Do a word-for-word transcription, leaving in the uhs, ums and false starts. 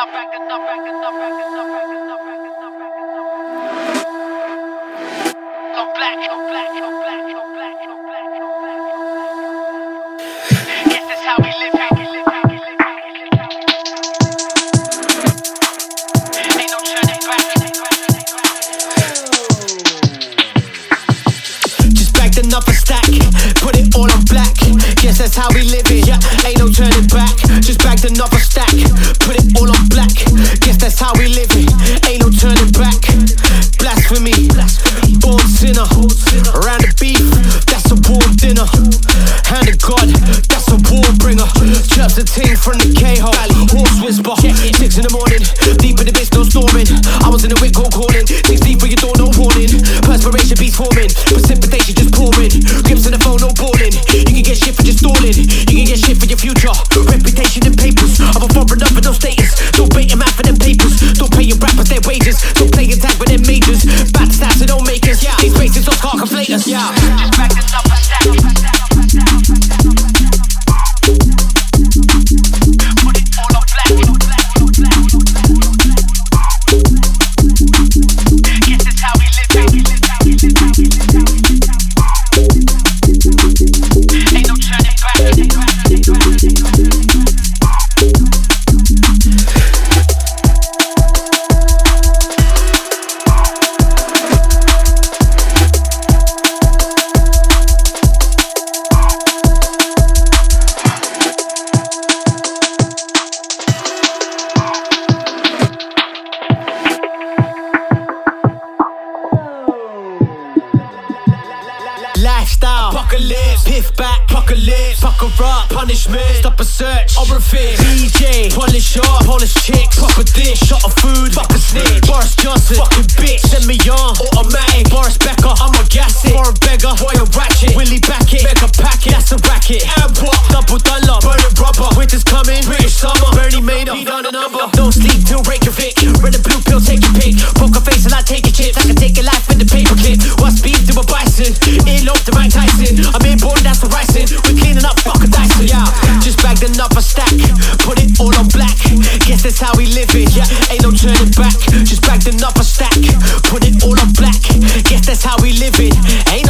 Another stack, put it all on black. Guess that's how we live it, yeah, ain't no turning back. Just bagged another stack, put it all on black. Guess that's how we live it, ain't no turning back. Blasphemy, born sinner, round the beef, that's a warm dinner. Hand of God, that's a war bringer. Chirps a ting from the K-hole, horse whisper. Six in the morning, deep in the mist, no storming. I was in the wind cold calling, six deep for your door, no warning. Perspiration beats forming, precipitation just pouring. Grips on the phone, no balling. You can get shit for just stalling. You can get shit for your future. Reputation and papers. I'm a foreigner for no status. Don't bait them out for them papers. Don't pay your rappers their wages. Don't play attack with them majors. Bad stats and don't make us. These races don't calculate us. Yeah. Just back this up and down, back down, back down, back down, back down. Put it all on black, on black, on black, on black, on black. Guess that's how we live, baby. Lifestyle, apocalypse, piff back, apocalypse, fucker up, punishment, stop a search, or a fix, D J, polish up, polish chicks, pop a dish, shot of food, fuck a snitch, Boris Johnson, fucking bitch, send me on, automatic, Boris Becker, I'm a gas it, foreign beggar, boy a ratchet, Willie back it, make a packet, that's a racket, and what, double dollar, burning rubber, winter's coming, British summer, Bernie made up, beat on a number, don't sleep till Reykjavik, red and blue pill, take your pick, poker face and I take your chips, I can take your life with the paper clip, what's beef to a bison, it the right Tyson, I'm inborn, that's the rising. We're cleaning up, fuck a Dyson. Yeah, just bagged another stack, put it all on black. Guess that's how we live it. Yeah, ain't no turning back. Just bagged another stack, put it all on black. Guess that's how we live it. Ain't no